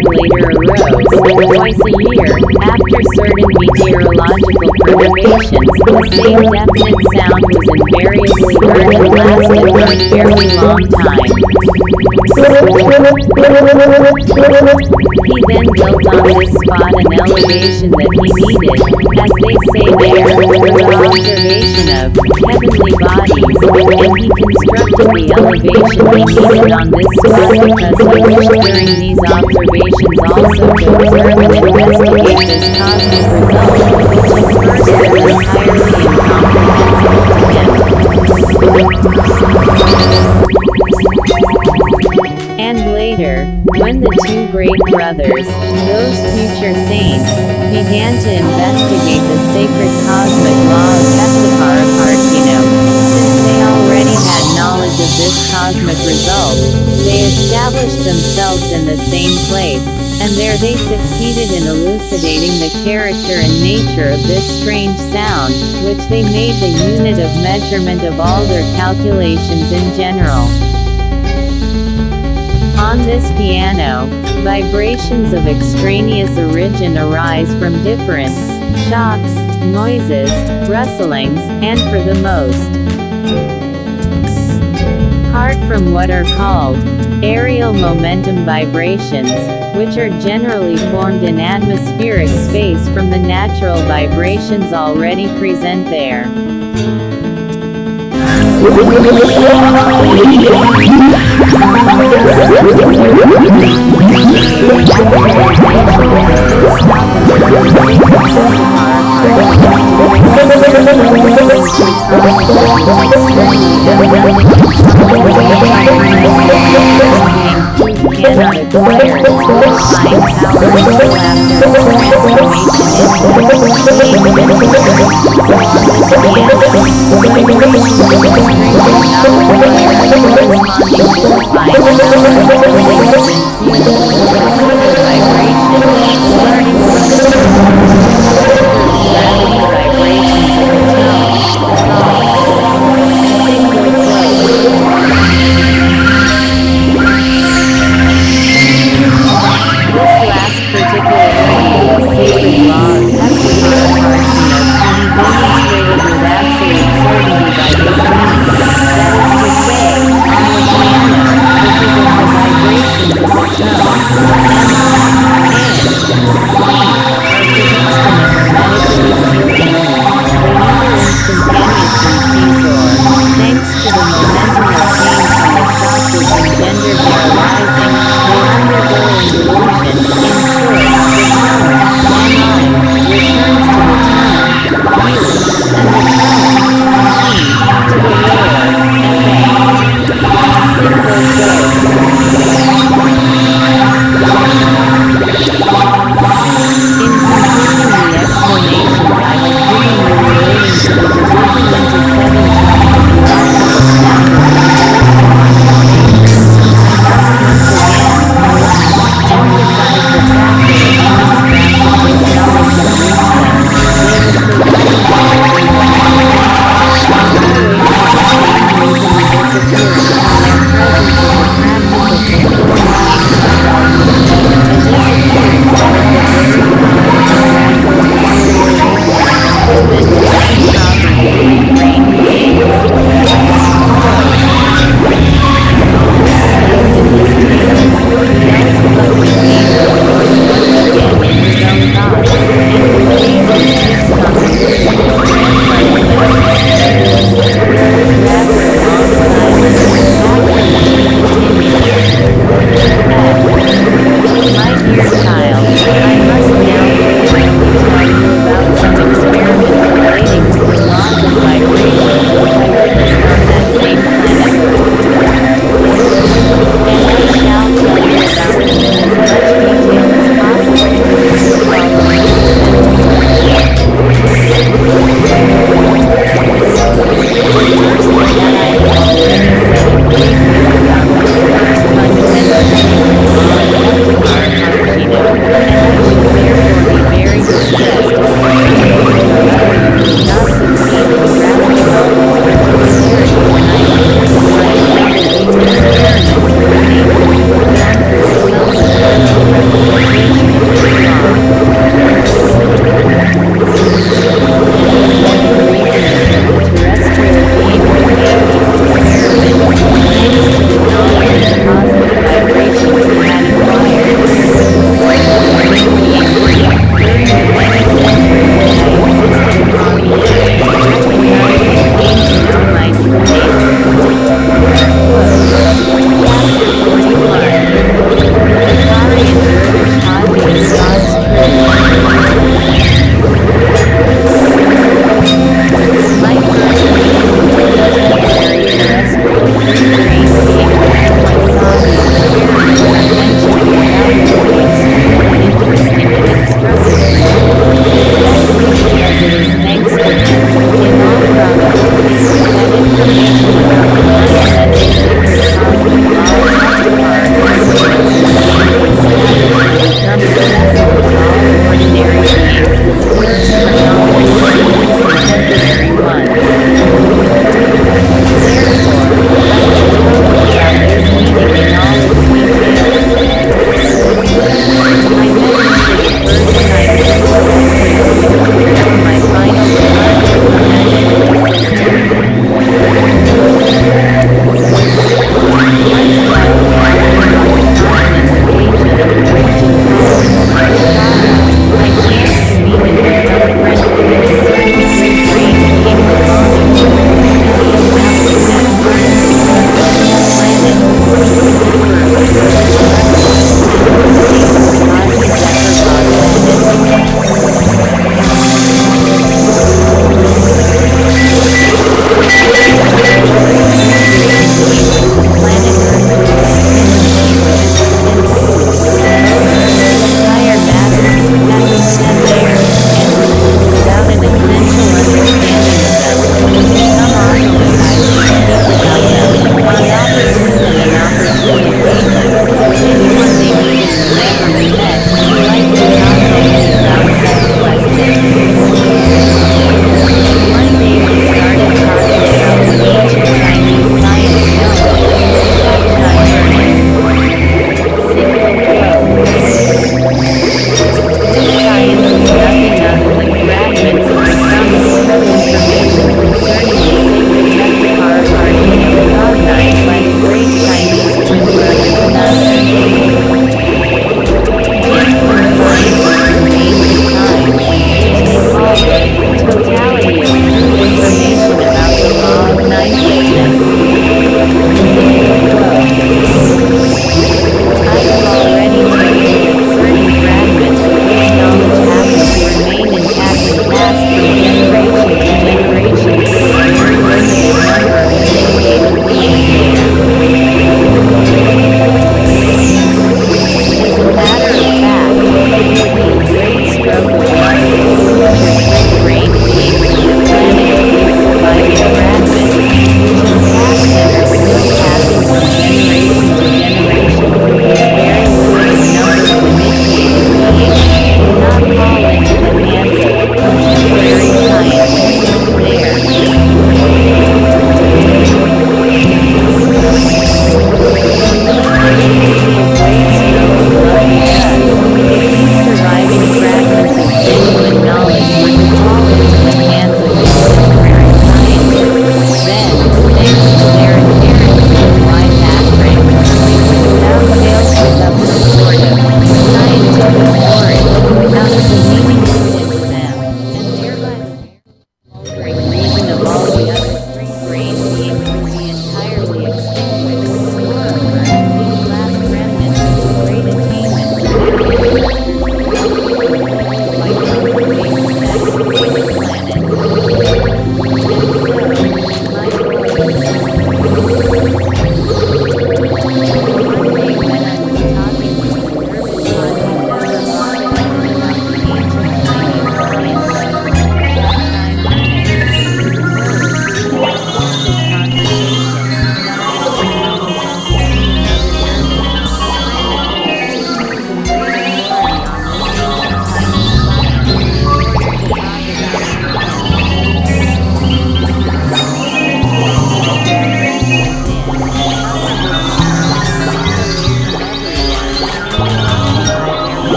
simulator arose, twice a year, after certain meteorological perturbations, the same definite sound was invariably heard and lasted for a fairly long time. He then built on this spot an elevation that he needed, as they say there, for the observation of heavenly bodies, and he constructed the elevation he needed on this spot because he wished during these observations also to observe and investigate this cosmic result, which at first was entirely incomprehensible to him. And later, when the two great brothers, those future saints, began to investigate the sacred cosmic law of Heptatara Partheno, since they already had knowledge of this cosmic result, they established themselves in the same place, and there they succeeded in elucidating the character and nature of this strange sound, which they made the unit of measurement of all their calculations in general. On this piano, vibrations of extraneous origin arise from different shocks, noises, rustlings, and for the most part from what are called aerial momentum vibrations, which are generally formed in atmospheric space from the natural vibrations already present there.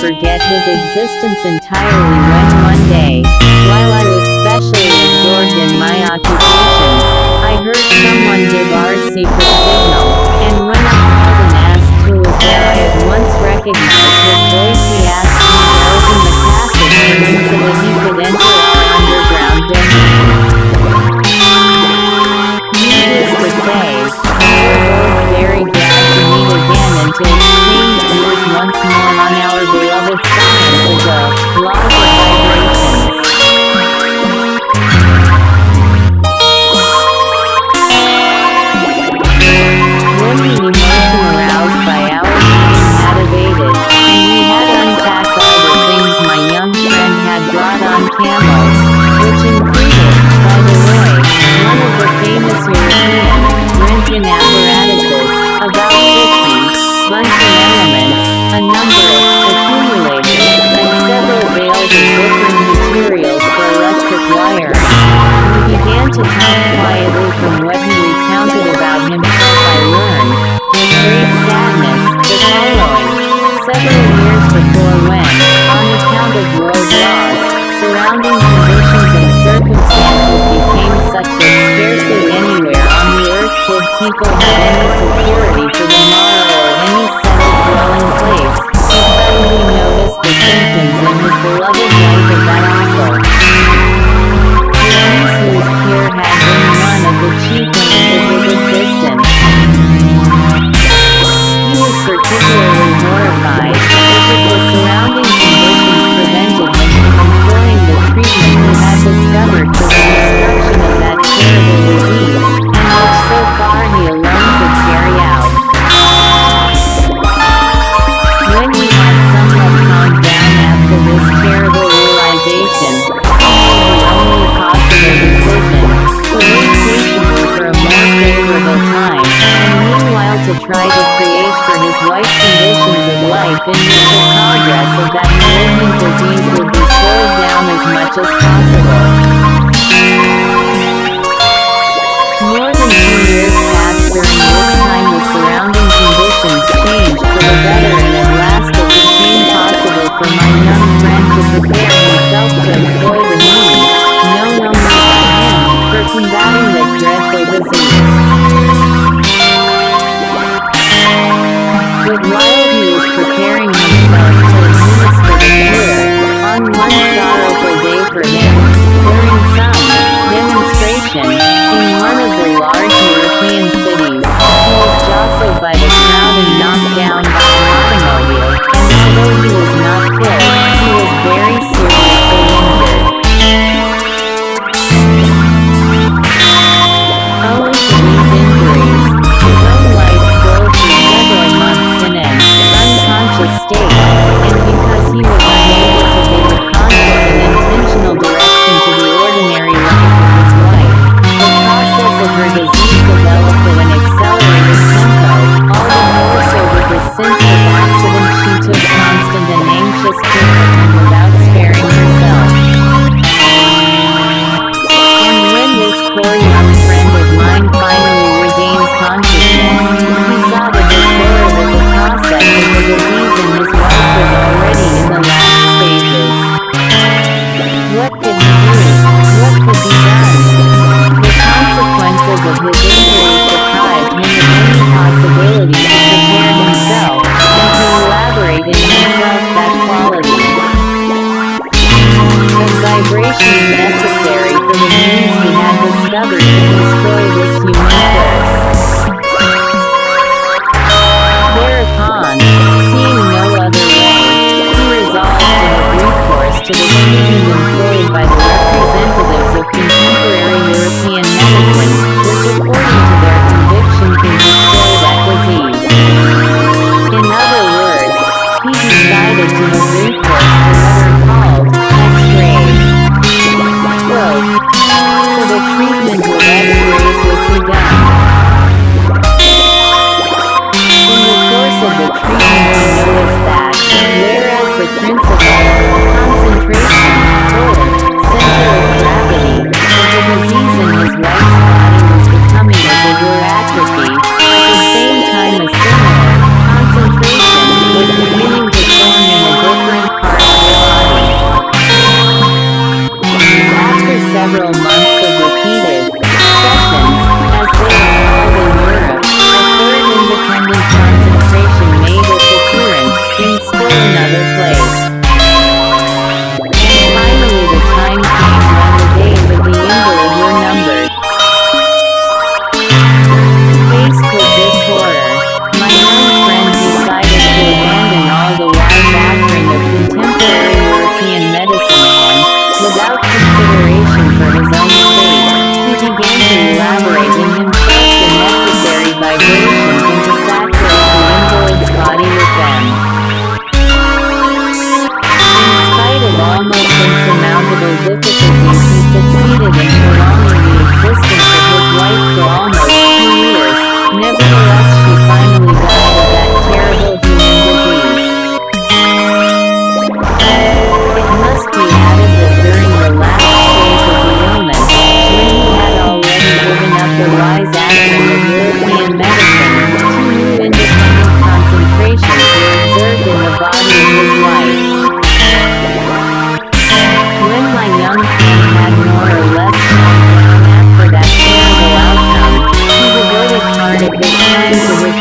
Forget his existence entirely when one day, while I was specially absorbed in my occupation, I heard someone give our secret signal, and when I called and asked who was there, I at once recognized his voice. He asked me to open the passage for him so that he could enter our underground dungeon. Needless to say, we were both very glad to meet again and to exchange views once more on our beloved science of the laws of vibrations. When the emotion aroused by our pain had abated, and we had unpacked all the things my young friend had brought on camel, which included, by the way, one of the famous European Roentgen apparatuses, about 50 bunch a number of accumulations and several bales of different materials for electric wire. He began to talk quietly from what he recounted about himself. I learned, with great sadness, the following. Several years before when, on account of world laws, surrounding conditions and circumstances became such that scarcely anywhere on the earth could people have any security for the morrow or any settled dwelling place. The symptoms in his beloved life of that awful illness whose cure had been one of the chief aims of his existence. He was particularly horrified because the surrounding conditions prevented him from employing the treatment he had discovered for the destruction of that terrible disease, and which so far he alone could carry out. When he had somewhat after this terrible realization, the only possible decision to wait patiently for a more favorable time, and meanwhile to try to create for his wife conditions of life in which the progress of that malignant disease would be slowed down as much as possible. More than 2 years passed, during which time the surrounding conditions changed for the better, and at last it became possible for my young friend to prepare himself to employ the means, known only by him, for combating the dreadful disease. But while he was preparing himself to administer the cure, on one sorrowful day for him, during some demonstration in one of the large European cities, he was jostled by the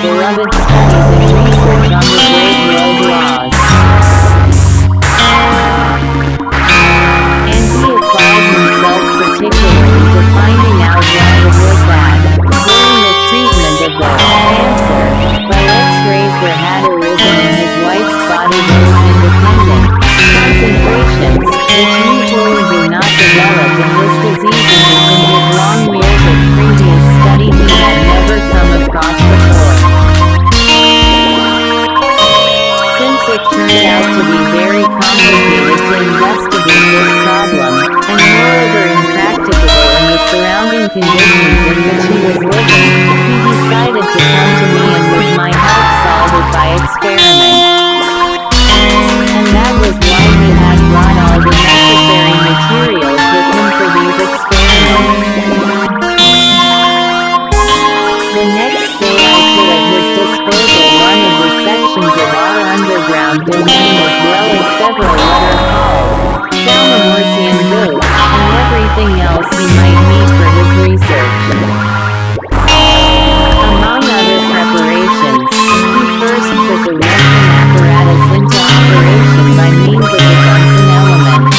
Beloved studies and research on the great world laws. And he applied himself particularly to finding out why the wood bat, during the treatment of the cancer, by X-rays there had arisen in his wife's body those independent concentrations, which usually do not develop in this disease, and in his long years of previous study he had never come across before. Since it turned out to be very complicated to investigate this problem, and moreover impracticable in the surrounding conditions in which he was living, he decided to come to me and with my help solve it by experiment. And that was why he had brought all the necessary materials with him for these experiments. The next day I put at his disposal one of the sections of our underground domain as well as several letter calls, Salmamortian boots, and everything else he might need for his research. Among other preparations, he first put the Western apparatus into operation by means of the Bunsen element.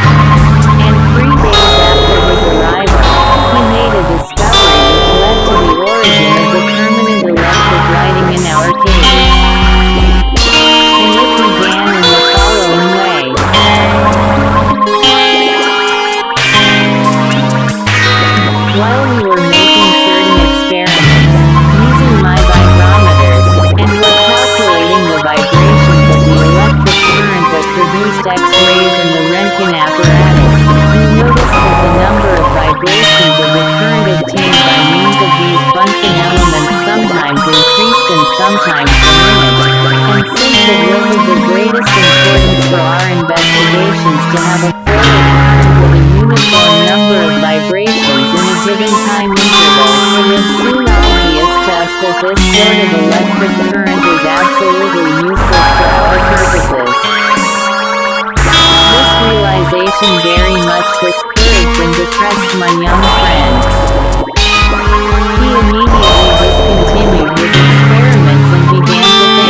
And 3 days after his arrival, he made a discovery that led to the origin of the permanent electric lighting in our cave. And it began in the following way. While we were making certain experiments, using my vibrometers, and were calculating the vibrations of the electric current that produced X-rays in the Roentgen apparatus, we noticed that the number of vibrations of the current obtained by means of these Bunsen elements sometimes increased and sometimes diminished. And since it was of the greatest importance for our investigations to have a floating current with a uniform number of vibrations in a given time interval, it was soon obvious to us that this sort of electric current is absolutely useless for our purposes. This realization very much discouraged and depressed my young friend. He immediately discontinued his experiments and began to think.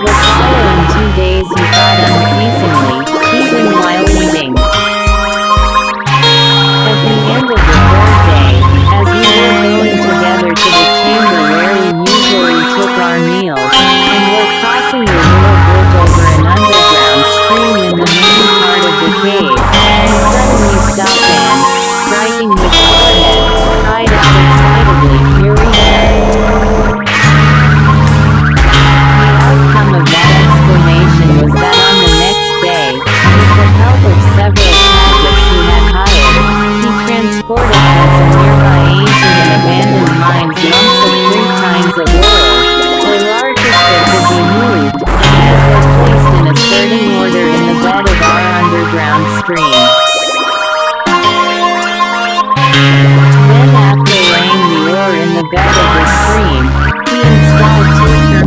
The following 2 days he thought unceasingly, even while eating. At the end of the 4th day, as we were going together to the chamber where we usually took our meals, and were crossing the little bridge over an underground stream in the main part of the cave, he suddenly stopped and, striking his forehead, cried out excitedly, "Here we go!" The outcome of that exclamation was that on the next day, with the help of several tablets he had hired, he transported from some nearby ancient and abandoned mines lumps of 3 kinds of oil, the largest that could be moved, and these were placed in a certain order in the bed of our underground stream. Then after laying the ore in the bed of the stream, he installed 2 terminals in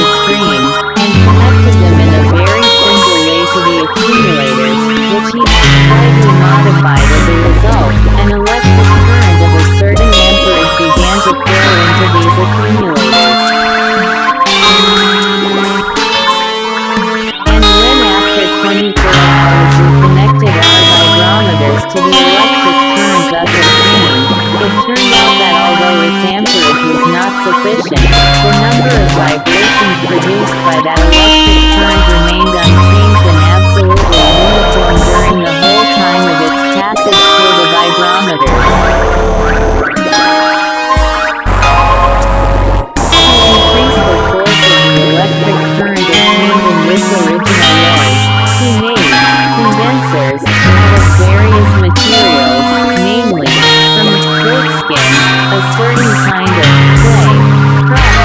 the stream, and connected them in a very simple way to the accumulators, which he had slightly modified. As a result, an electric current of a certain amperage began to pour into these accumulators. And when after 24 hours we connected our vibrometers to the electric current thus obtained, it turned out that although its amperage was not sufficient, the number of vibrations produced by that electric current remained unchanged and absolutely uniform during the whole time of its passage through the vibrometers. Electric current obtained in this original noise. He made condensers out of various materials, namely, from goat skin, a certain kind of clay, rock,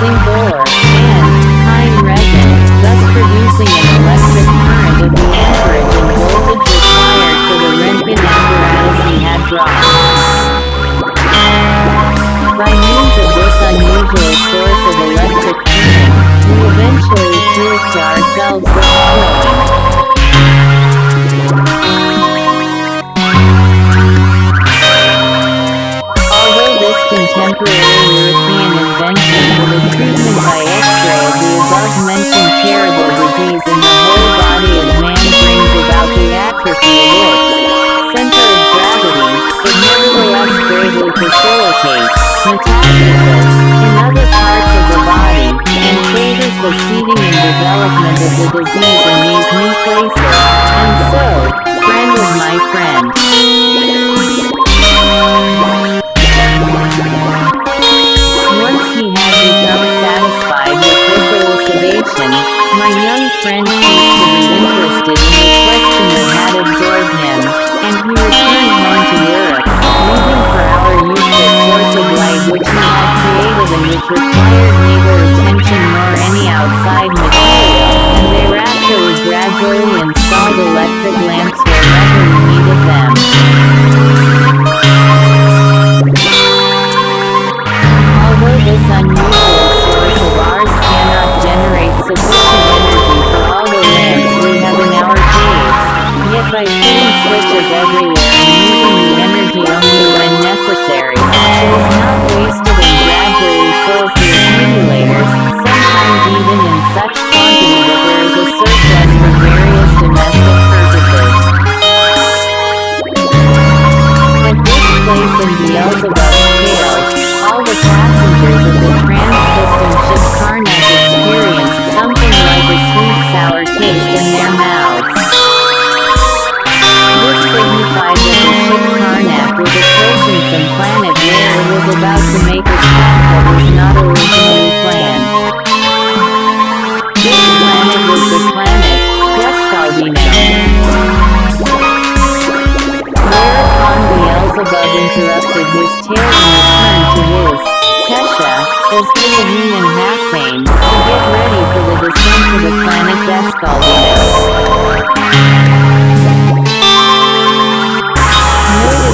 zinc ore, and pine resin, thus producing proceeding in development of the disease in these new places, and so, friend of my friend. Once he had become satisfied with this elucidation, my young friend seemed to be interested in the question that had absorbed him, and he returned home to Europe, leaving forever useless source of light which he had created and which required neither attention nor any outside material, and thereafter we gradually installed electric lamps wherever we needed them. Although this unusual source of ours cannot generate sufficient energy for all the lamps we have in our caves, yet by fitting switches everywhere and using the energy only when necessary, it is not wasted and gradually fills the accumulators, sometimes even in such quantity that there is a surplus for various domestic purposes. At this place in Beelzebub's Tales, all the passengers of the trans-system ship Karnak experienced something like a sweet sour taste in their mouths. This signified that the ship Karnak was approaching some planet where it was about to make a stop that was not originally planned. This planet was the planet Guskaldino. Whereupon Beelzebub interrupted his tale and returned to his Kesha, Aztagin and Hassane, to get ready for the descent to the planet Guskaldino.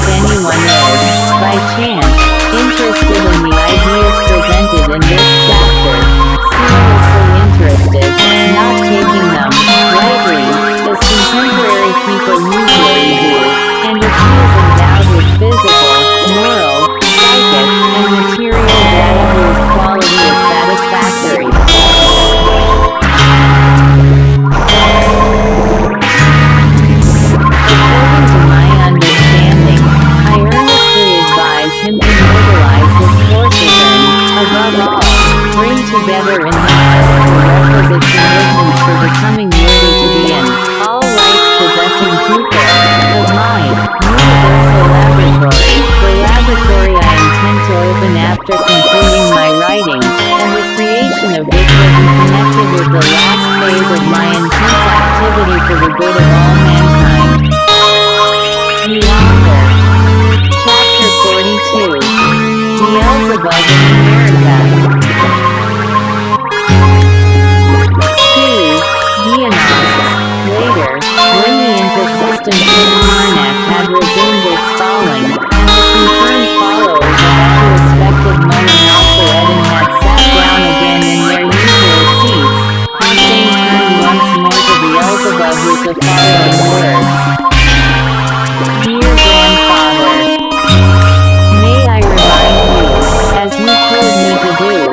If anyone is, by chance, interested in the ideas presented in this chapter, seriously interested, not taking them lightly, as contemporary people usually do, and if he is endowed with physical, moral, psychic, and material data whose quality is satisfactory. Above all, bring together in himself the requisite conditions for becoming worthy to be an all-rights-possessing pupil of my universal laboratory, the laboratory I intend to open after completing my writings, and the creation of which will be connected with the last phase of my intense activity for the good of all mankind. Yonder. Chapter 42. Beelzebub in America. 2. Dionysus. Later, when the inter-system ship Karnak had resumed its falling, and the confirmed followers of our respective Monon Alphareddon had sat down again in their usual seats, Hassane turned once more to Beelzebub with the following words. Dear grandfather, may I remind you, as you told me to do,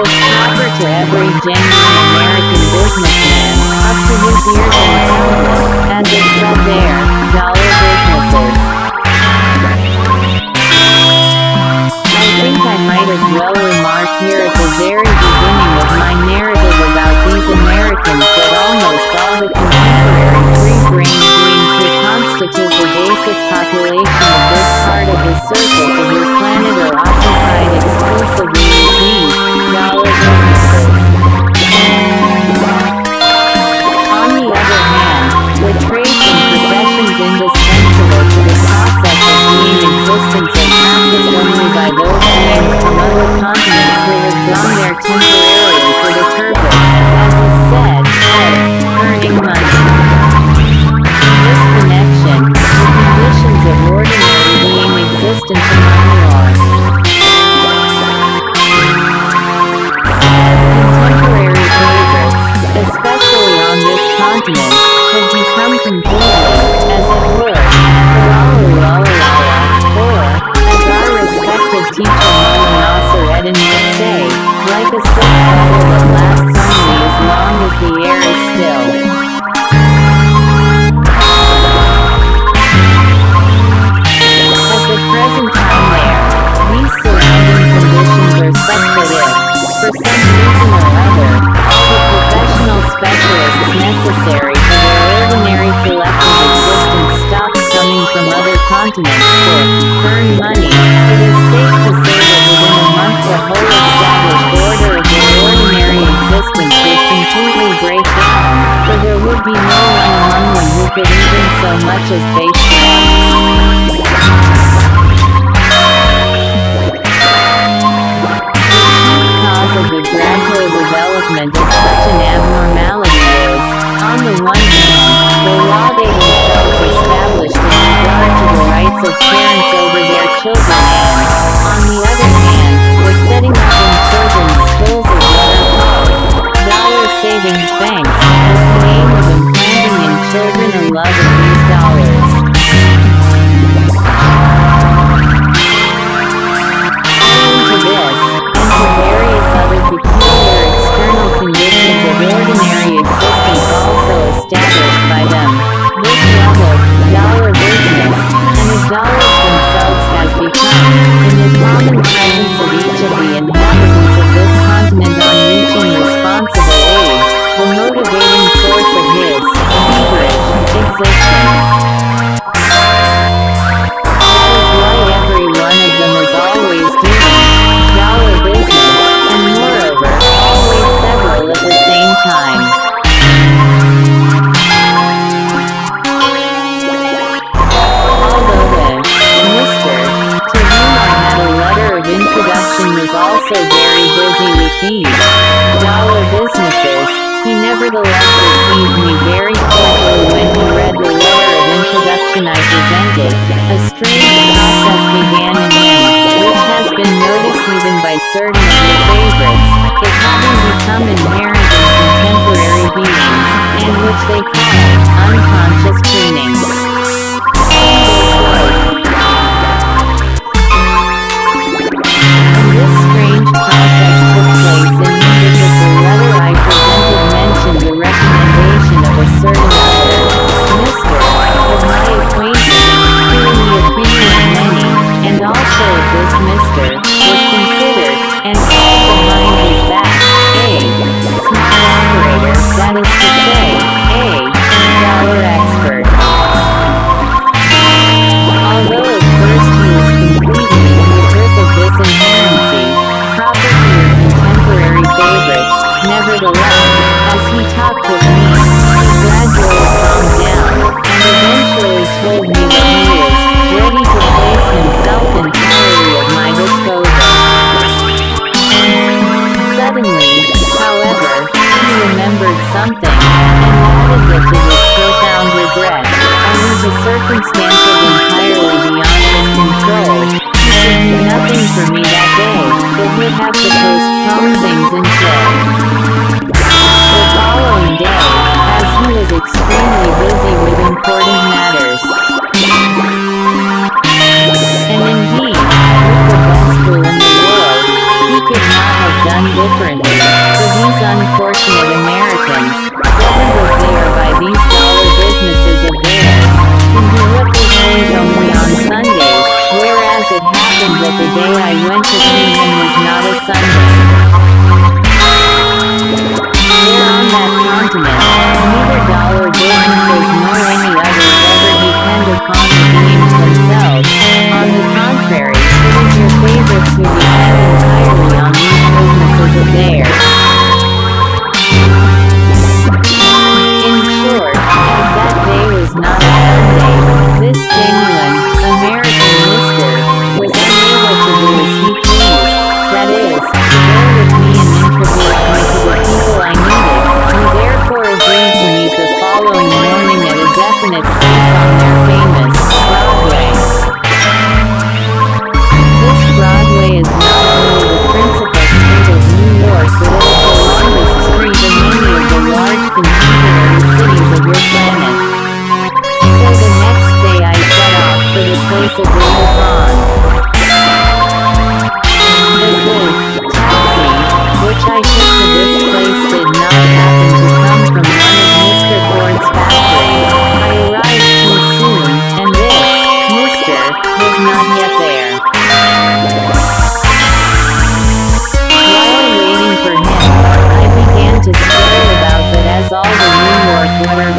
was proper to every genuine American businessman up to his ears and shoulders, and it read their dollar businesses. I think I might as well remark here at the very beginning of my narrative about these Americans that almost all the contemporary free-brained dreams who constitute the basic population of this part of the surface of your planet are occupied exclusively with these dollar businesses. On the other hand, with trades and professions indispensable to the process of being existence and practiced only by those beings from other continents who have gone there temporarily for the purpose, as is said, of earning money. In this connection, the conditions of ordinary being existence among the have become completely, as it were, or, as our respective teacher Nasser Eden would say, like a sick bottle that lasts only as long as the air is still. At the present time there, these surrounding conditions are such that if, for some reason or other, all the professional specialists necessary for their ordinary collective existence stops coming from other continents to earn money, it is safe to say that within a month the whole established order of their ordinary existence would completely break down, for there would be no one among them who could even so much as face them. The gradual development of such an abnormality is, on the one hand, the law they themselves established in regard to the rights of parents over their children, and, on the other hand, the setting up in children's schools of what are called dollar savings banks, with the aim of implanting in children a love of these dollars. Ordinary existence also established by them. This level, dollar business, and the dollars themselves has become, in the common presence of each of the inhabitants of this continent on reaching responsible age, the motivating force of his, feverish, existence. That is why every one of them is always doing dollar business, and moreover, always several at the same time. Although the Mister, to whom I had a letter of introduction, was also very busy with these dollar businesses, he nevertheless received me very cordially when he read the letter of introduction I presented. A strange process began in him, which has been noticed even by certain of the favorites, it having become inherent in contemporary beings, and which they call unconscious training. And this strange process took place in me because the letter I presented mentioned the recommendation of a certain other, Mister, of my acquaintance, who in the opinion of many, and also of this Mister, was considered, and called the mind is that, a small operator, that is to say, a dollar expert. Although at first he was completely in the grip of this inherency, proper to your contemporary favorites, nevertheless, as he talked with me, he gradually calmed down, and eventually told me that he is ready to place himself entirely at my disposal. Suddenly, however, he remembered something, and noted that to his profound regret, under the circumstances entirely beyond his control, he could do nothing for me that day, but would have to postpone things until the following day, as he was extremely busy with important matters. And indeed, with the best will in the world, he could not have done differently. Christian woman is not a sunbeam. Here on that continent, neither God or Dionysus nor any others ever depend upon the beings themselves. On the contrary, it is your favor to depend entirely on these businesses of theirs. In short, as that day was not a Sunday, this genuine American mister was unable to do as he pleased, that is, to go with me and introduce me to the people I needed, and therefore agreed to meet the following morning at a definite place on their famous Broadway. This Broadway is not only the principal street of New York, but also the longest street in many of the large contemporary cities of your planet. So the next day I set off for the place of Rubicon. Which I took to this place did not happen to come from one of Mr. Ford's factories. I arrived too soon, and this, Mr., was not yet there. While waiting for him, I began to swear about that as all the New York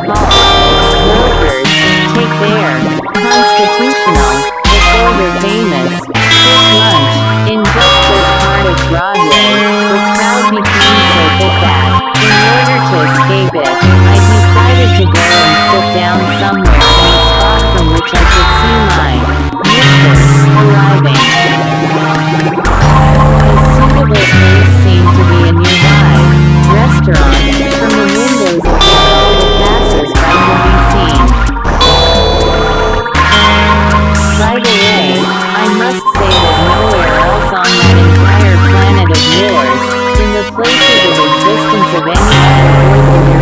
what are called workers, take their constitutional, before they're famous, quick lunch, in just this part of Broadway. Became so thick that, in order to escape it, I decided to go and sit down somewhere in a spot from which I could see my mistress arriving. A suitable place seemed to be a nearby restaurant, from the windows of which all the passers-by could be seen. By the way, I must say that nowhere else on that entire planet of yours, in the places of existence of any other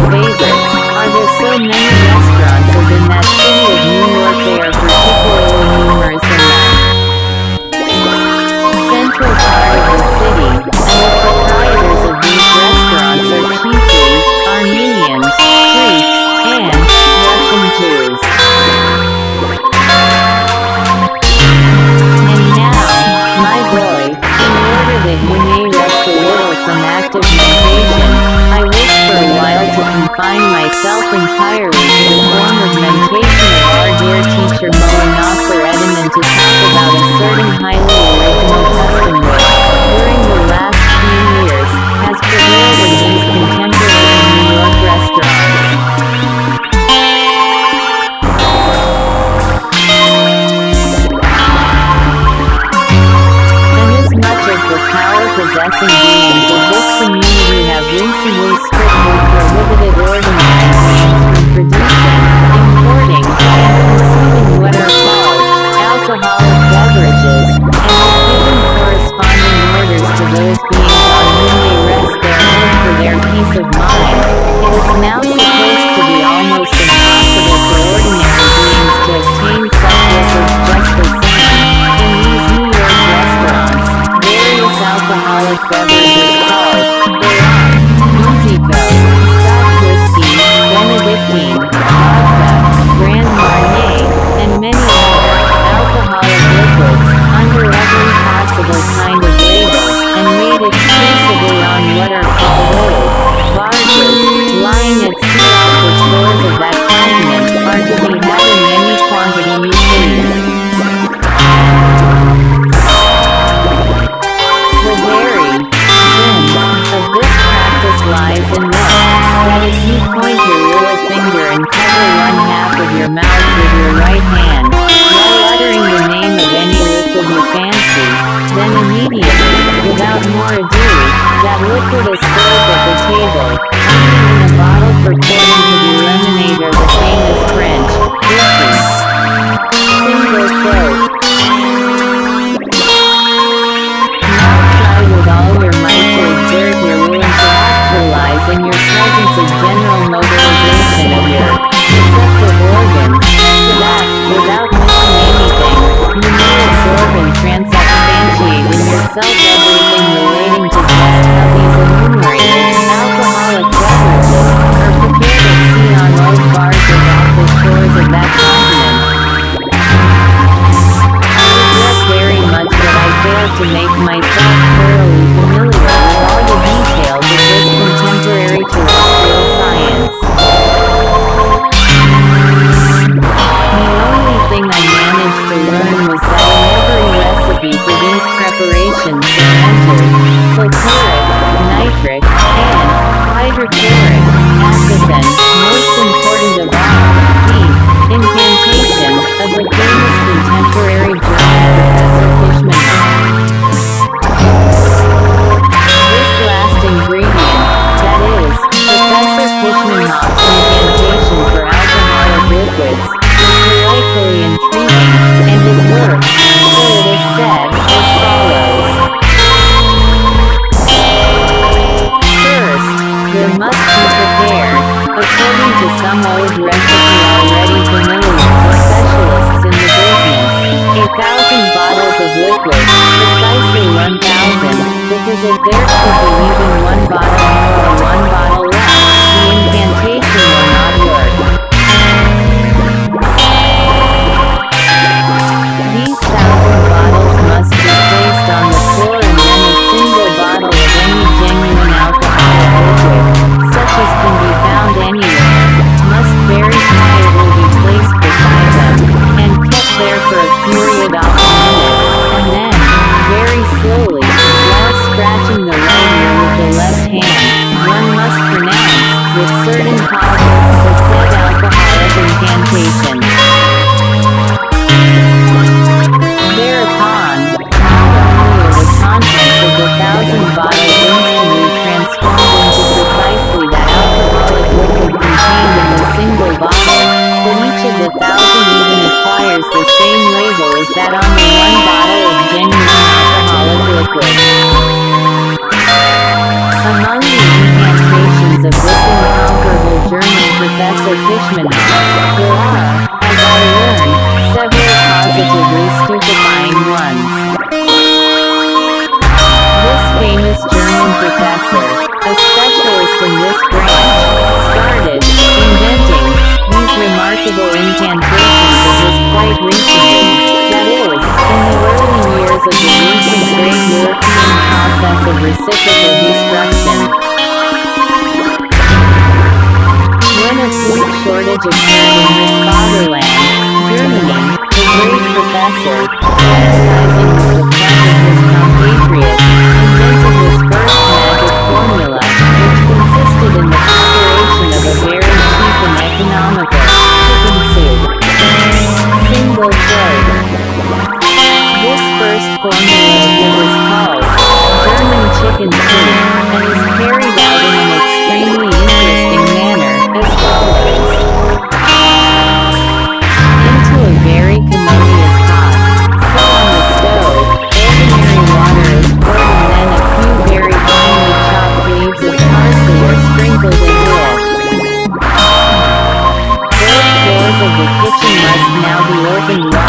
group of your favorites, are there so many restaurants as in that city of New York they are particularly numerous in the central part of the city, and the proprietors of these restaurants are chiefly Armenians, Greeks, and Russian Jews. And now, my boy, in order that you may rest a little from active meditation, I wish for a while to confine myself entirely to the form of mentation of our dear teacher Molinoffer Edelman to talk about a certain highly original custom which, during the last few years, has prevailed in these contemporary New York restaurants. Possessing beings of this community have recently strictly prohibited organized names from producing, importing, and consuming what are called alcoholic beverages, and have given corresponding orders to those beings on whom they rest their hope for their peace of mind. It is now supposed to be almost impossible for ordinary beings to obtain such liquors just the same. In these New York restaurants, alcoholic beverages called Iran, Musico, Scotch whiskey, Benedictine, vodka, Grand Marnier, and many other alcoholic liquids under every possible kind of label and made exclusively on what are called old barges lying at sea at the shores of that continent are to be had in any quantity you please. Lies in this, that if you point your little finger and cover one half of your mouth with your right hand, while uttering the name of any liquid you fancy, then immediately, without more ado, that liquid is served at the table, coming in a bottle purporting to be lemonade or the famous French whiskey. Single throat. Now try with all your might to exert your willing to lies in your presence of general mobilization of your receptive organs, so that, without knowing anything, you may absorb and transubstantiate in yourself everything relating to just how these enumerated alcoholic beverages are prepared at sea on old barges off the shores of that continent. I regret very much that I failed to make my There should be even one bottle more or one bottle left. The incantation will not work. These 1,000 bottles must be placed on the floor and then a single bottle of any genuine alcohol liquid, such as can be found anywhere, must very quietly be placed beside them, and kept there for a period of minutes, and then, very slowly, scratching the right ear with the left hand, one must pronounce, with certain pauses, the said alcoholic incantation. Thereupon, not only are the contents of the 1,000 bottles instantly transformed into precisely the alcoholic liquid contained in the single bottle, but each of the 1,000 even acquires the same label as that on the one bottle of genuine alcoholic liquid. Among the incantations of this incomparable German Professor Fishman, there are, as I learned, several positively stupefying ones. This famous German professor, a specialist in this branch, started inventing these remarkable incantations of his quite recently, that is, in the early years of the recent Great European process of reciprocal destruction. When a food shortage occurred in his fatherland, Germany, the great professor, analyzing the defect of his compatriots, invented his first magic formula, which consisted in the preparation of a very cheap and economical chicken soup. Single throat. This first formula was called German chicken soup, and is carried out in an extremely interesting manner. As follows. Into a very commodious pot, set on the stove, ordinary water is poured and then a few very finely chopped leaves of parsley are sprinkled into it. Both doors of the kitchen must now be opened wide, or,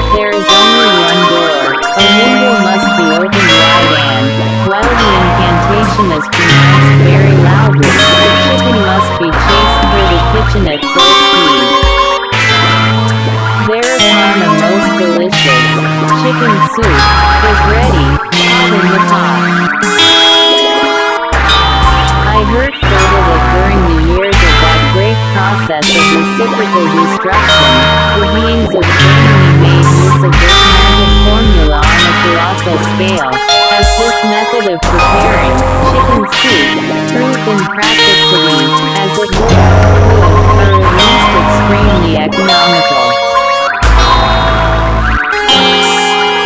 if there is only one door, a window must be opened wide and, while the incantation is pronounced very loudly, must be chased through the kitchen at full speed. Thereupon a most delicious chicken soup was ready, hot in the pot. I heard further that during the years of that great process of reciprocal destruction, the beings of Germany made use of this magic formula on a colossal scale, as this method of preparing chicken soup proved in practice to be, as it were, or at least extremely economical.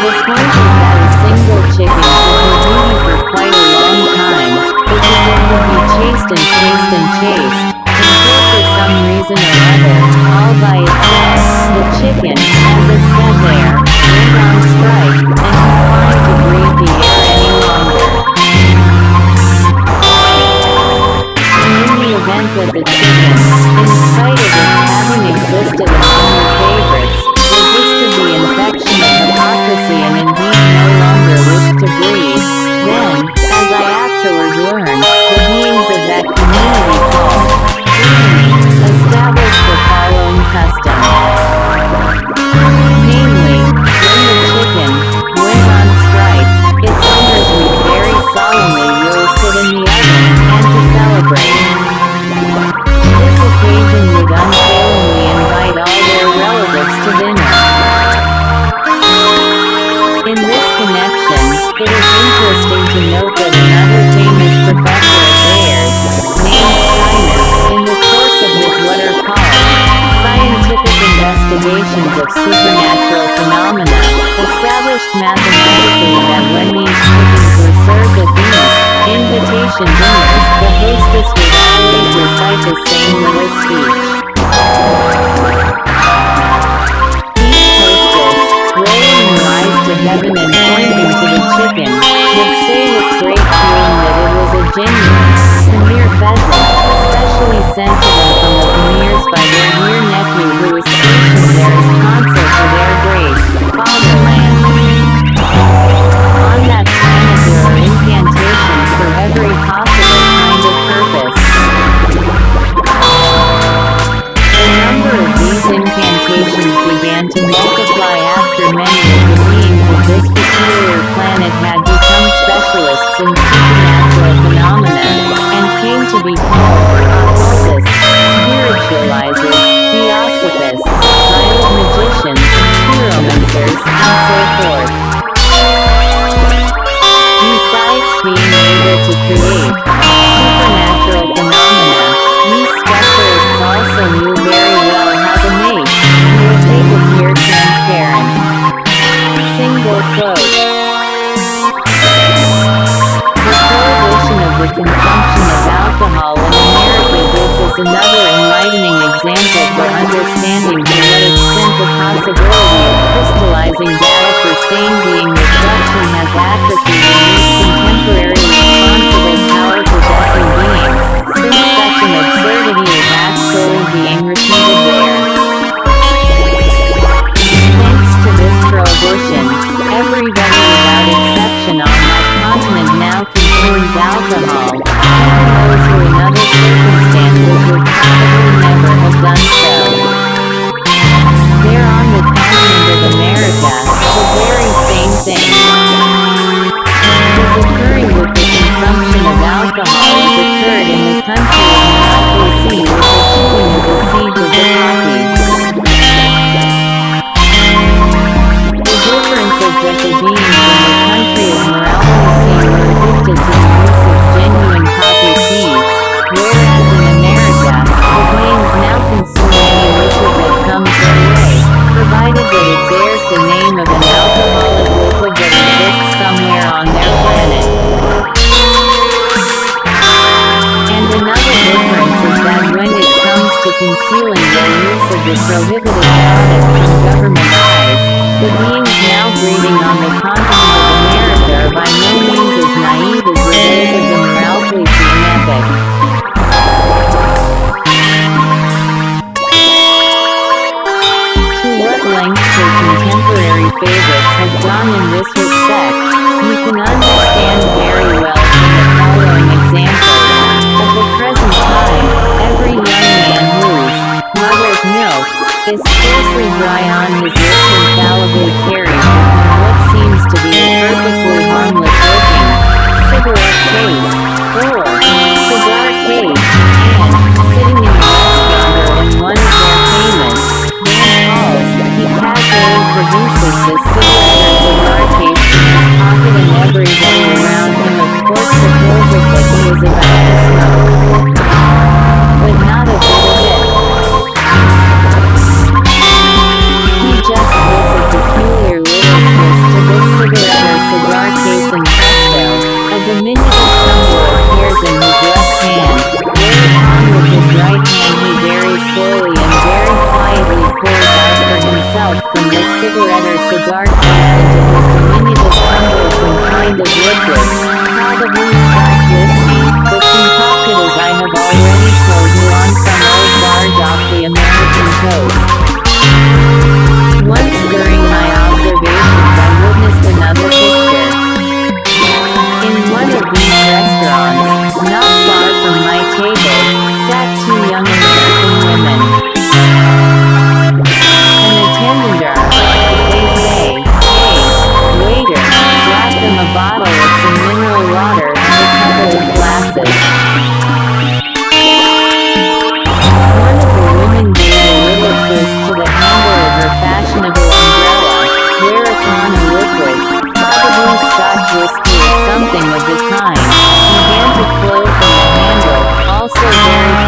The point is that a single chicken could continue for quite a long time, because it could be chased and chased and chased, until for some reason or other, all by itself, the chicken, as is said there, went on strike, and declined to breathe the air any longer. In the event that the chicken, in spite of its having existed among the favorites, resisted the infection of hypocrisy and indeed no longer wished to breathe, then, as I afterward learned, the beings of that community called Germany established the following custom. This occasion would unfailingly invite all their relatives to dinner. In this connection, it is interesting to note that another famous professor of theirs, named Steiner, in the course of his what are called scientific investigations of supernatural phenomena, established mathematically that when these chickens were served at these invitation dinners, the hostess would always recite the same little speech. Each hostess, rolling her eyes to heaven and pointing to the chicken, would say with great feeling that it was a genuine, Pamir pheasant, specially sent to them from the Pamirs by their dear nephew who was stationed there as consul for their great fatherland. On that planet there are visualizes theosophists, child magicians, pyromancers, and so forth. Besides being able to create supernatural phenomena, these specialists also knew very well how to make and would make appear transparent single quote. The prohibition of the consumption of alcohol in America gives us another enlightening example for understanding to what extent the possibility of crystallizing data for sane being reflection has atrophied in these contemporary responsible power-possessing beings, since such an absurdity is actually being repeated there. Thanks to this prohibition, everybody without exception on my continent now consumes alcohol, even those who in other circumstances would probably never have done so. They're on the continent of America, the very same thing. What is occurring with the consumption of alcohol has occurred in the country of democracy with the killing of the seeds of the coffee. The difference is that the beings in the country of morality were addicted to the use of genuine coffee seeds, whereas in America, the plains now consume any liquid that comes their way, provided that it bears the name of an alcoholic liquid that exists somewhere on their planet. And another difference is that when it comes to concealing their use of the prohibited product from government eyes, the beings now breeding on the continent of America are by no means as naive as the days of the morality-free ethic. To what lengths her contemporary favorites have gone in this respect, you can understand very well from the following example. At the present time, every young man whose mother's milk is scarcely dry on his lips infallibly carries what seems to be a perfectly harmless-looking cigarette case, or cigar case, and, sitting in a restaurant or in one of their famous dance halls, he casually produces this cigarette or cigar case in his pocket, and everyone around him of course supposes that he is about to smoke, but not a bit of it. Cigar case and presto, a diminutive tumbler appears in his left hand, whereupon with his right hand he very slowly and very quietly pours out for himself from the cigarette or cigar case into his diminutive tumbler some kind of liquid, probably Scotch whiskey, but concocted as I have already told you on some old barge off the American coast. Once during my observations I witnessed another picture. In one of these restaurants, not far from my table, sat two young American women. An attendant, as they say, hey, waiter, brought them a bottle of some mineral water and a couple of glasses. One of the women gave a little twist to the handle of her fashionable umbrella, whereupon a liquid, probably Scotch whiskey or something of the kind, began to flow from the handle, also very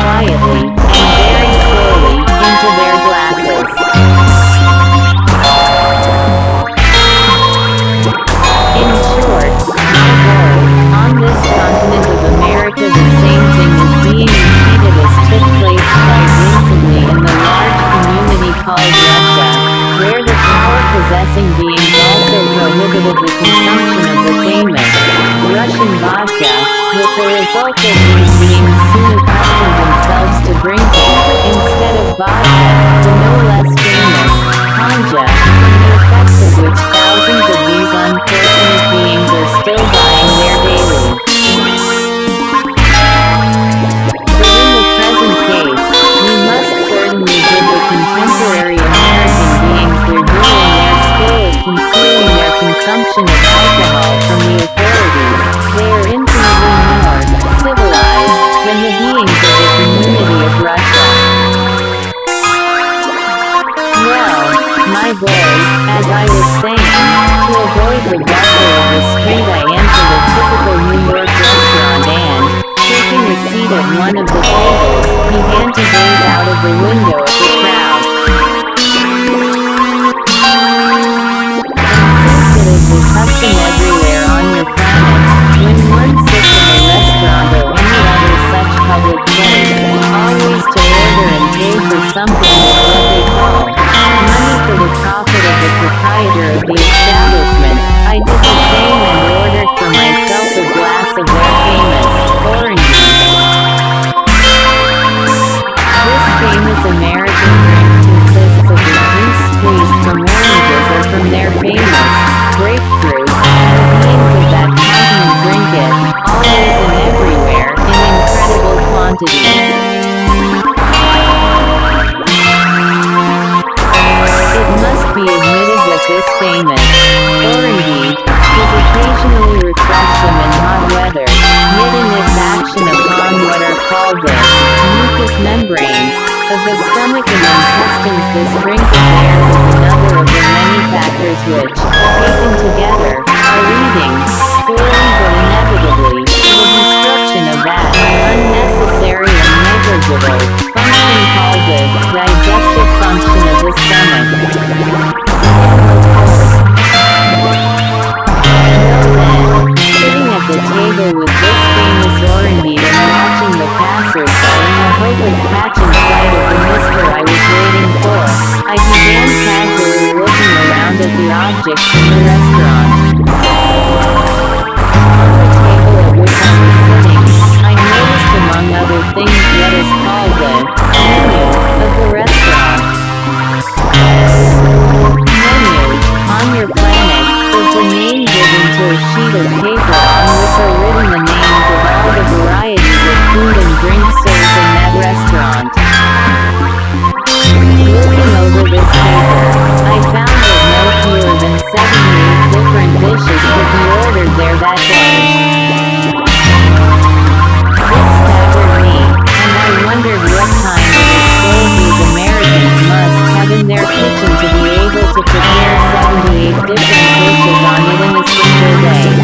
quietly, and very slowly, into their glasses. In short, on this continent of America the same thing is being repeated as took place quite recently in the large community called Russia, where the power-possessing beings also prohibited the consumption of the famous Russian vodka, with the result of these beings soon accustomed themselves to drinking, instead of vodka, the no less famous kanja, from the effects of which thousands of these unfortunate beings are still dying there daily. But in the present case, we must certainly give the contemporary concealing their consumption of alcohol from the authorities, they are infinitely more civilized than the beings of the community of Russia. my day, as I was saying, to avoid the bustle of the street I entered a typical New York restaurant and, taking a seat at one of the tables, began to gaze out of the window at the crowd. And since it is the custom everywhere on the planet, when one sits in a restaurant or any other such public place, always to order and pay for something is what they call money for the profit of the proprietor of the establishment. I did the same and ordered for myself a glass of their famous orange juice. This famous American drink consists of the juice squeezed from oranges or from their famous grapefruit, as the names of that continent drink it, always and everywhere, in incredible quantities. Be admitted that this famous orange is occasionally refreshing in hot weather, yet in its action upon what are called the mucous membranes of the stomach and intestines, this drink appears as another of the many factors which, taken together, are leading, solely or inevitably, to the destruction of that unnecessary and negligible function called the digestive function of the stomach. With this famous orange and watching the passers by in the hope of catching sight of the mister I was waiting for, I began casually looking around at the objects in the restaurant. On the table at which I was sitting, I noticed among other things what is called the menu of the restaurant. Menu, on your planet, is the name given to a sheet of paper on which are written the names of all the varieties of food and drink served in that restaurant. Looking over this paper, I found that no fewer than 78 different dishes could be ordered there that day. This staggered me, and I wondered what kind of a soul these Americans must have in their kitchen to be able to prepare 78 different dishes on it in a single day.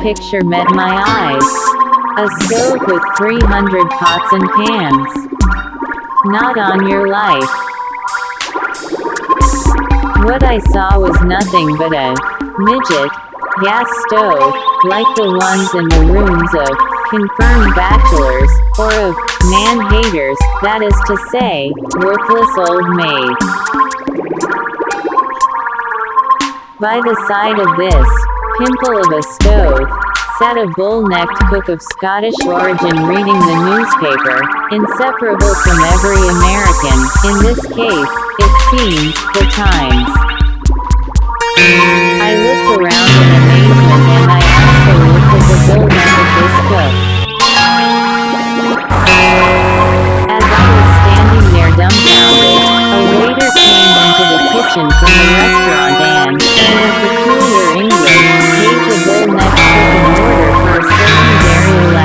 Picture met my eyes. A stove with 300 pots and pans. Not on your life. What I saw was nothing but a midget gas stove, like the ones in the rooms of confirmed bachelors, or of man-haters, that is to say, worthless old maids. By the side of this pimple of a stove sat a bull-necked cook of Scottish origin reading the newspaper, inseparable from every American, in this case, it seemed, the Times. I looked around in amazement and I also looked at the bull-neck of this cook. As I was standing there dumbfounded, a waiter came into the kitchen from the restaurant and, in a peculiar English, gave the bull-neck cook an order for a certain very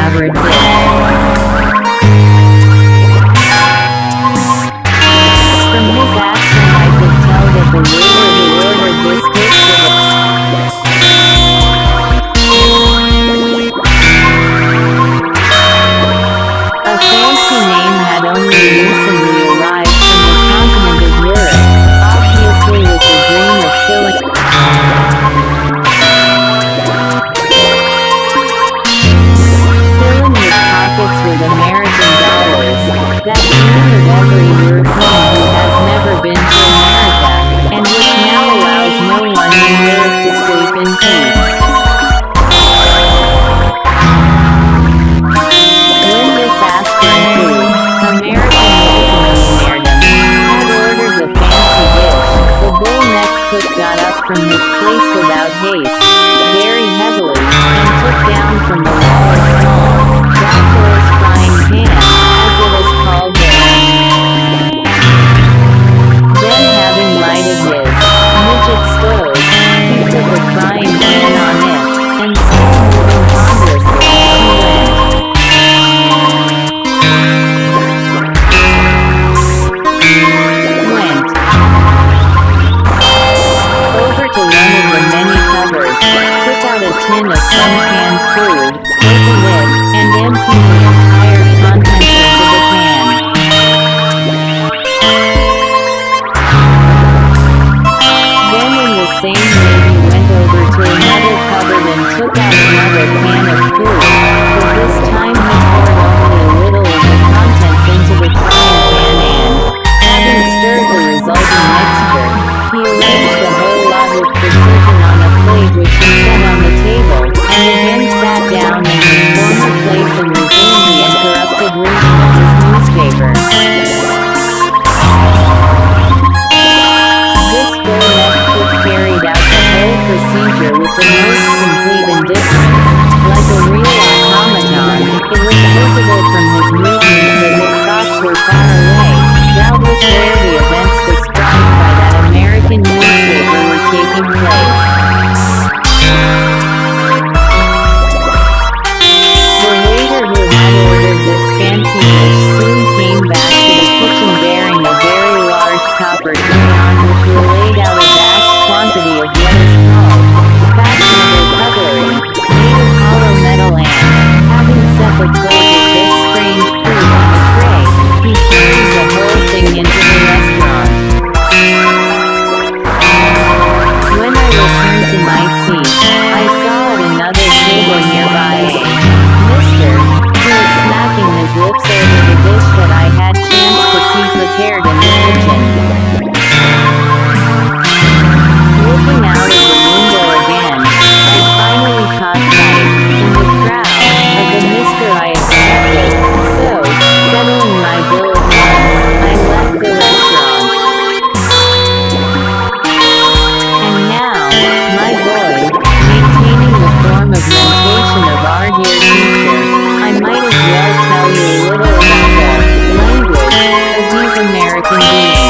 Language of these American beings.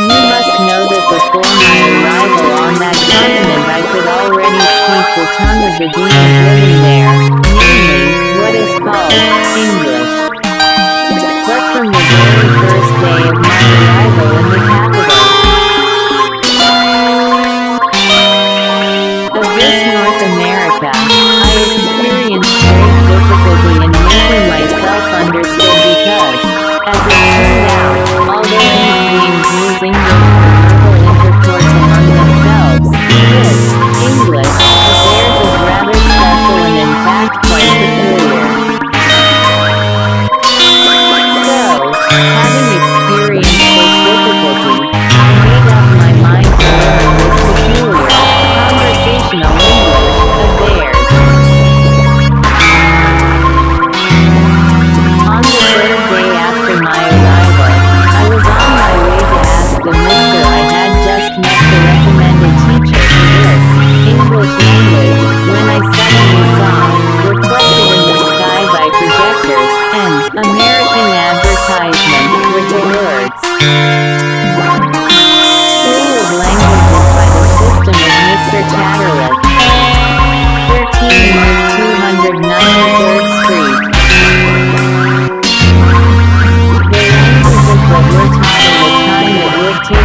You must know that before my arrival on that continent I could already speak the tongue of the beings living there, namely, what is called English. But from the very first day of my arrival in the capital of this North America, I experienced great difficulty in making myself understood because, as it turned out, although these beings use English for verbal intercourse among themselves, this English of theirs is rather special and in fact quite superior. So, having experienced this difficulty, I made up my mind to learn this peculiar conversational English of theirs. On the third day after my arrival, I was on my way to ask the mister I had just met to recommend a teacher for this English language when I suddenly saw, reflected in the sky by projectors, an American advertisement with the words "Native Languages" by the system of Mr. Tatterlip, 13 293rd Street. The languages that were taught in the time it would take to learn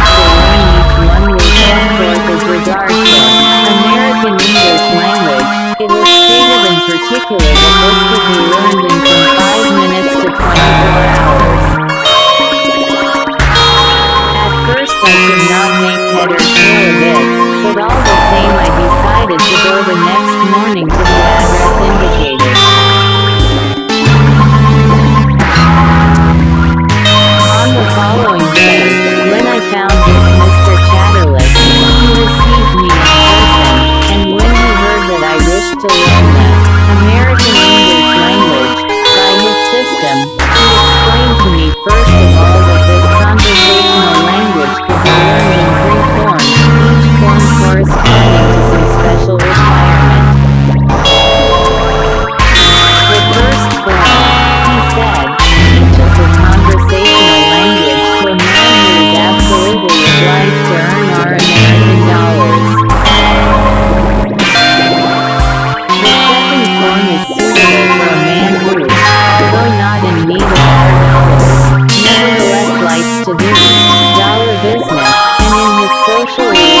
each one was set forth as regards to American English language. It was stated in particular that this could be learned in from 5 minutes to 24 hours. At first I could not make head or tail of it, but all the same I decided to go the next morning to the address indicated. On the following day, when I found this Mr. Chatterless, he received me in person, and when he heard that I wished to learn the American English language by his system, he explained to me first of all that this conversational language could be learned in 3 forms, each form corresponding to some special requirement. The first form, he said, teaches a conversational language to a man who is absolutely obliged to earn our American dollars. The second form is suitable for a man who, though not in need of our dollars, nevertheless likes to do dollar business, and in his social relations with his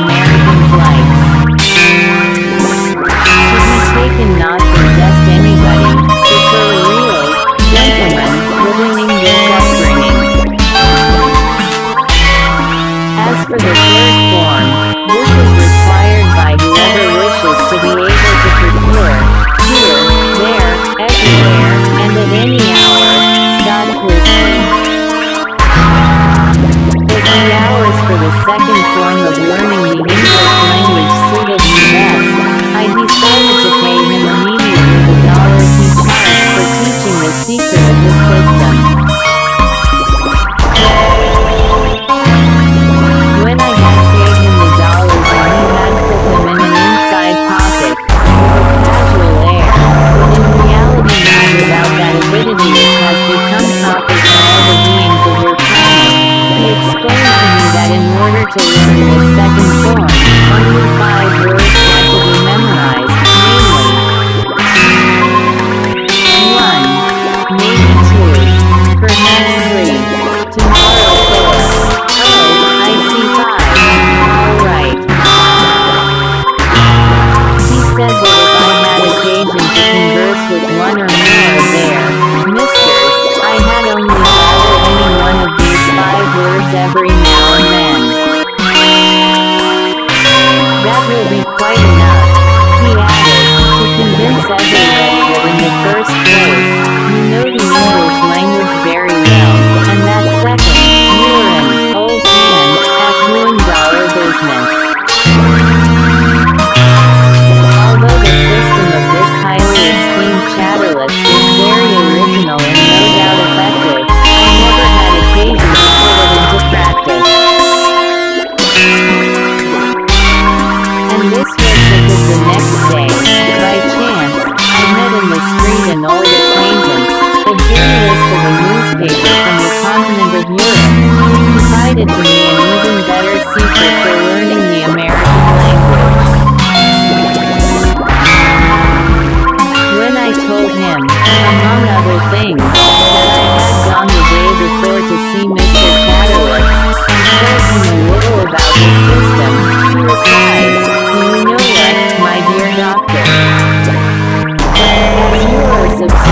Americans likes to be taken not for just anybody, but for a real gentleman with an English upbringing. As for the third form, this is required by whoever wishes to be able to procure, here, there, everywhere, and at any hour, Scotch whisky. But the hours for the second form of learning the English language suited me best, I decided to pay him immediately the dollar he charged for teaching the secret of his system. When I had paid him the dollars and he had put them in an inside pocket, with a casual air, but in reality not without that avidity which has become copied by all the beings of your planet, he explained to me that in order to learn this second form, only 5 words had to be memorized, namely, 1, maybe 2, perhaps 3, tomorrow 4, oh, I see 5, alright. He said that if I had occasion to converse with one or more of their misters, I had only gathered any one of these 5 words every now and then. That will be quite enough, he added, to convince everybody that in the first place, you know the English language very well, and that second, you are an old man at doing dollar business. Although the system of this highly esteemed Chatterless is very original and no doubt effective, I never had occasion to put it into practice. And this was because the next day, by chance, I Magnolia Acquaintance, the genius of a newspaper from the continent of Europe, provided to me an even better secret for learning the American language. When I told him, among other things, that I had gone the day before to see Mr. Catterwitz, and told him a little about his system, he replied, "You know what, my dear doctor? You are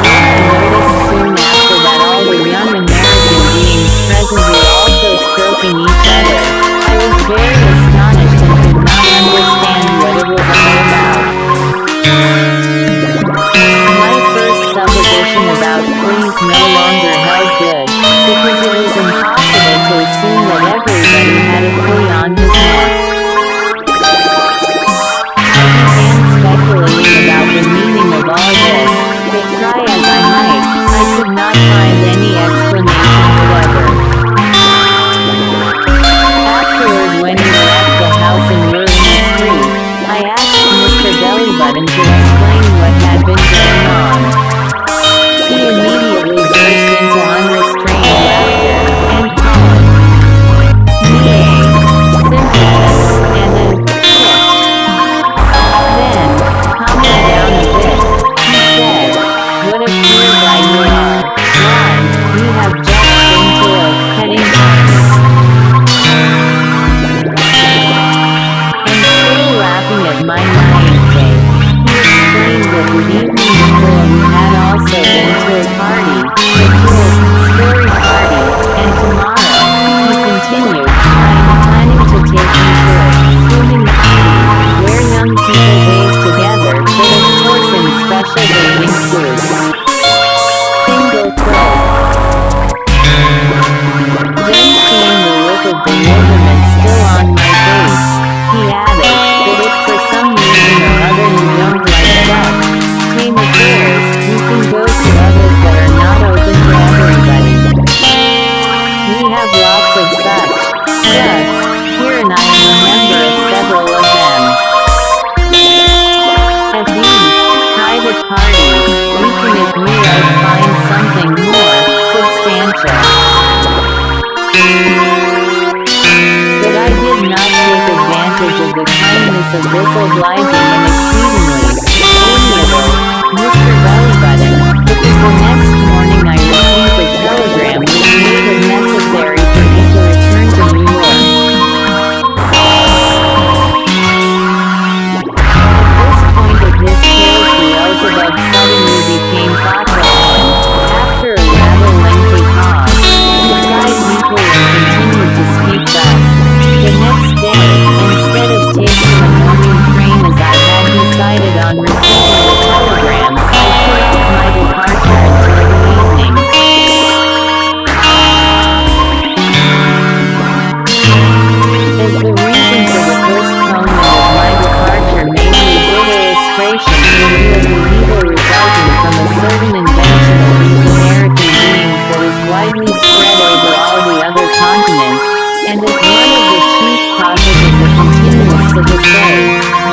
soon after that all the young American beings present were also stroking each other. I was very astonished and could not understand what it was all about. My first supposition about things no longer held good, because it was impossible to assume that everybody had a clue on his mark. I began speculating about the meaning of all this. But try as I might, I could not find any explanation whatever. Afterward, when he left the house and were in the street, I asked Mr. Bellybutton to explain what had been going on. He immediately burst into unrestrained laughter and called me a simplex and a crook. Then, calming down a bit, he said, "What a fool I am! Why, you have jumped into a petty box." And still laughing at my lying face, he explained that the evening before we had also been to a party, a cool, scary party, and tomorrow, he continued, "I am planning to take you to a swimming party, where young people bathe together, but of course in special bathing suits. Single clothes." Then seeing the look of bewilderment still on my face, he added that if for some reason or other you don't like that tame affairs, you can go to others that are not open to everybody. We have lots of such. Yes, here and I am a member of several of them. At these private parties, we can agree or find something more substantial. But I did not take advantage of the kindness of this obliging and exceedingly amiable Mr. Bellybutton, because the next morning I received a telegram which made it necessary for me to return to New York. At this point of his tale, the yells above suddenly became thoughtful, and after a rather lengthy pause, the side people continued to speak thus. The next day, instead of taking the morning train as I had decided on receiving the telegram, I put off my departure until the evening. As the reason for the postponement of my departure may be a good illustration to the evil resulting from a certain invention of these American beings that is widely spread over all the other continents, and is one of the chief causes of the continuous civil day,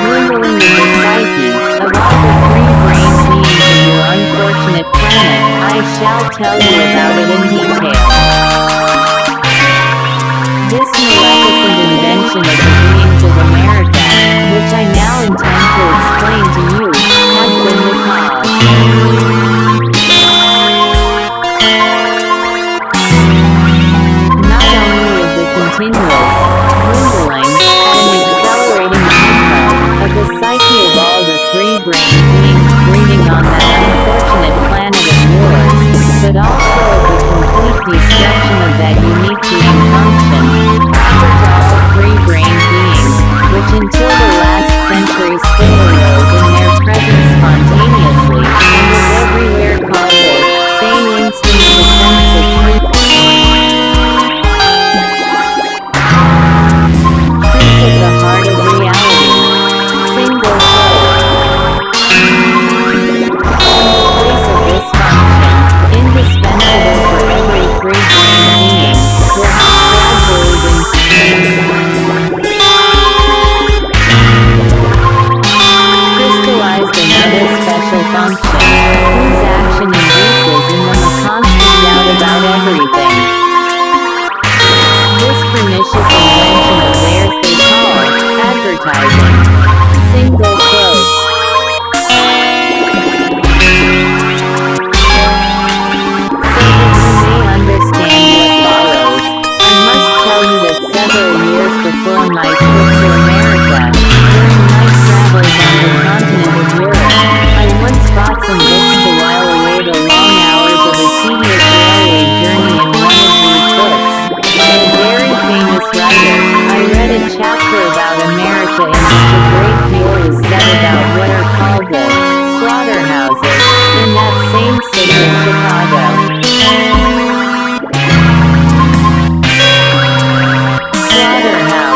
ruling in the psyche of all the free-brained beings of your unfortunate planet. I shall tell you about it in detail. This maleficent invention of the beings of America, which I now intend to explain to you, has been the cause. Continuous, dwindling, and accelerating inflow of the psyche of all the free-brained beings breeding on that unfortunate planet of yours, but also of the complete destruction of that unique being function, proper to all free-brained beings, which until the last century still arose in their presence spontaneously, and was everywhere. Slaughterhouse and set out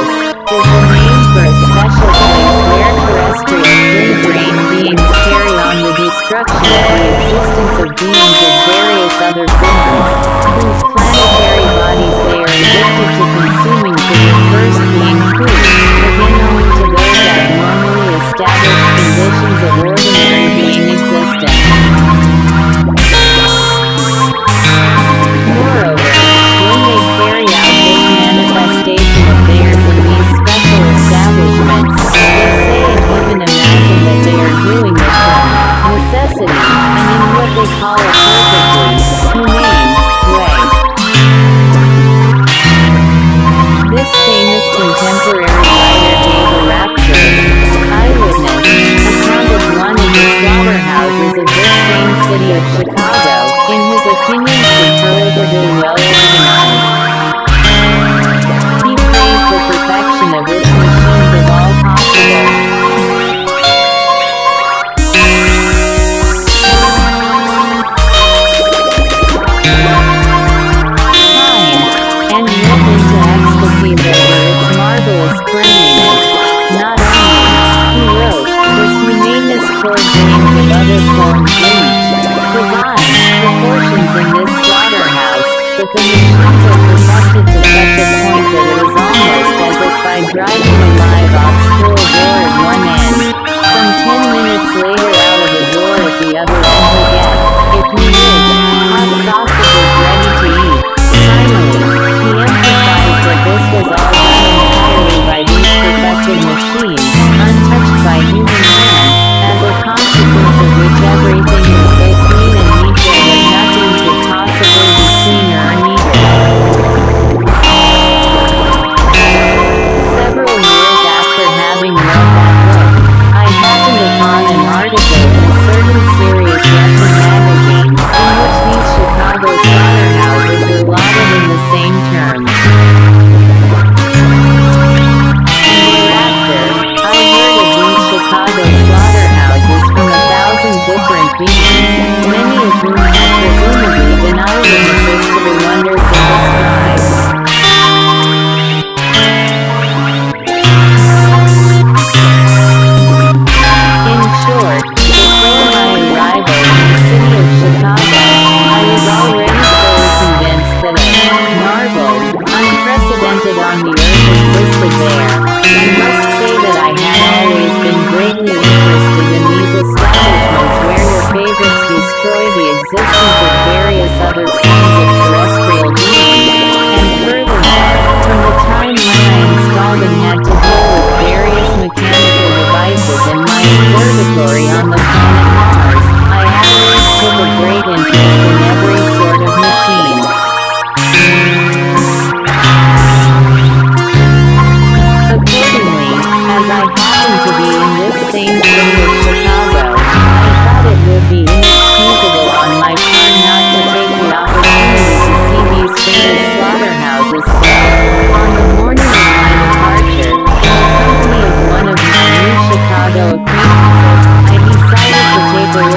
with him on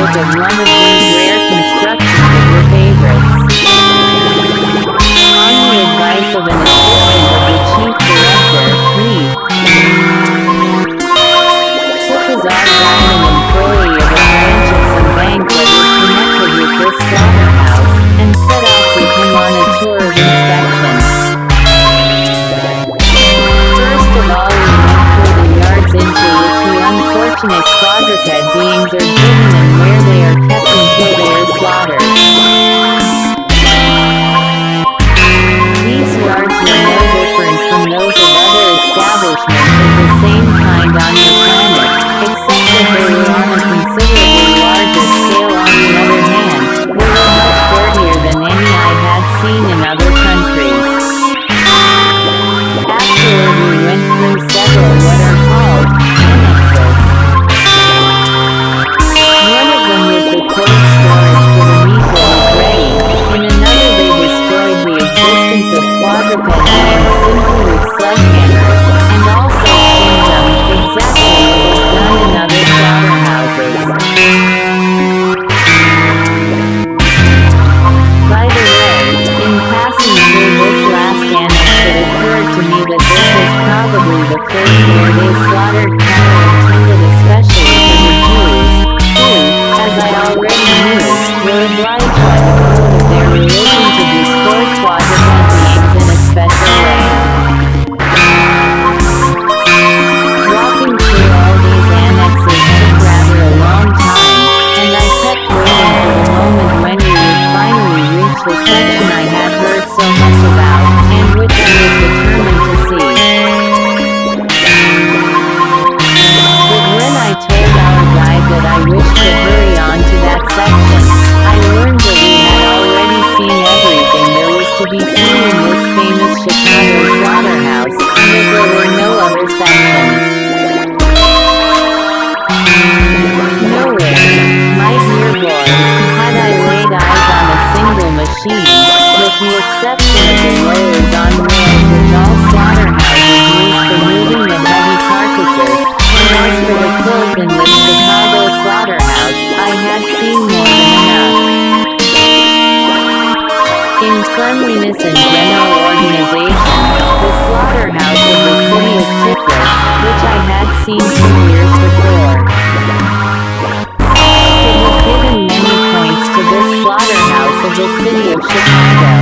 a tour of his about, and which I was determined to see. But when I told our guide that I wished to hurry on to that section, I learned that we had already seen everything there was to be seen in this famous Chicago slaughterhouse, and that there were no other sections. With the exception of the layers on rails which all slaughterhouses use for moving the heavy carcasses, and as for the clothes in the Chicago slaughterhouse, I had seen more than enough. In cleanliness and general organization, the slaughterhouse of the city of Tiflis, which I had seen 2 years before. It was given many points to this slaughterhouse of the city of Chicago.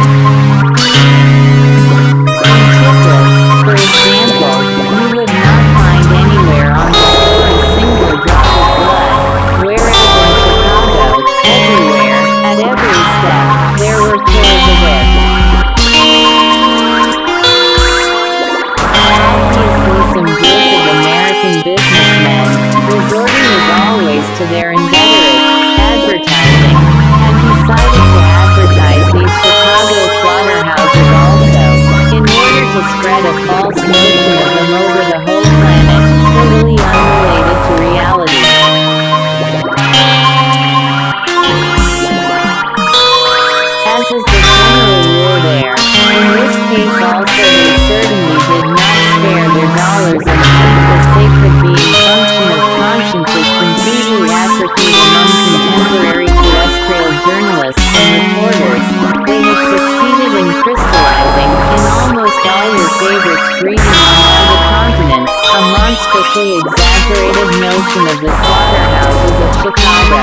Exaggerated notion of the slaughterhouses of Chicago.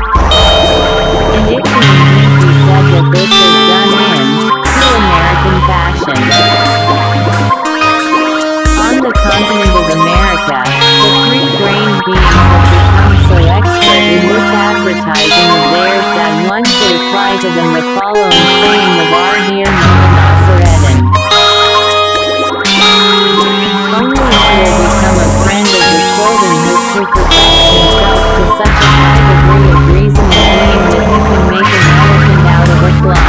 And it can indeed be said that this was done in true American fashion. On the continent of America, the free-brained beings have become so expert in misadvertising of theirs that one should apply to them the following saying of our here known as Oredin. Who professes himself to such a high degree of reason and aim that he can make an elephant out of a fly.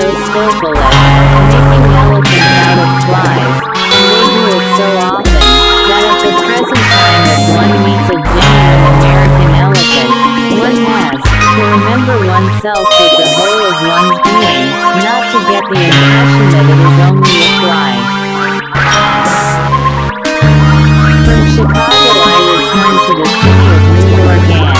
So close. Indeed, they have become so skillful at making elephants out of flies, and they do it so often, that at the present time that one meets a genuine American elephant, one has to remember oneself with the whole of one's being, not to get the impression that it is only a fly. From Chicago I returned to the city of New Orleans,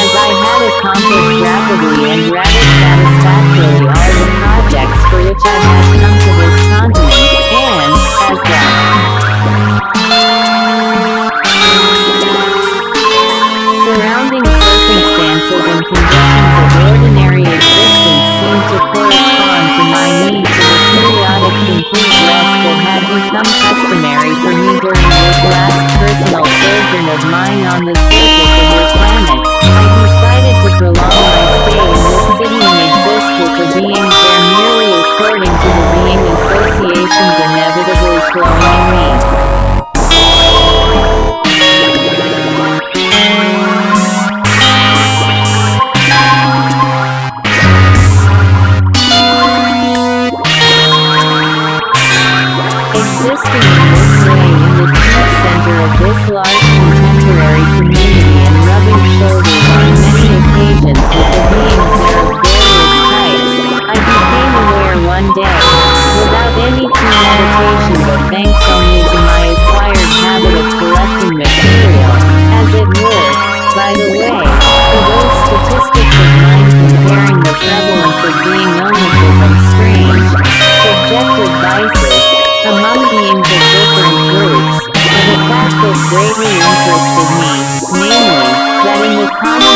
as I had accomplished rapidly and rather satisfactorily all the projects for which I had come to this continent, and, as surrounding circumstances and conditions of ordinary existence seemed to correspond to my need to the periodic complete rest that had become customary for me during this last personal sojourn of mine on the surface of your planet. I decided to prolong my stay in this city and exist with the beings there merely according to the being associations inevitably flowing in me. Existing in this way in the chief center of this large contemporary community and rubbing shoulders on many occasions with the beings there of various types, I became aware one day, without any premeditation but thanks only to my acquired habit of collecting material, as it were, by the way, to those statistics of mine comparing the prevalence of being illnesses and strange, subjective vices, among beings of different groups, and a fact that greatly interested me, namely, that in the common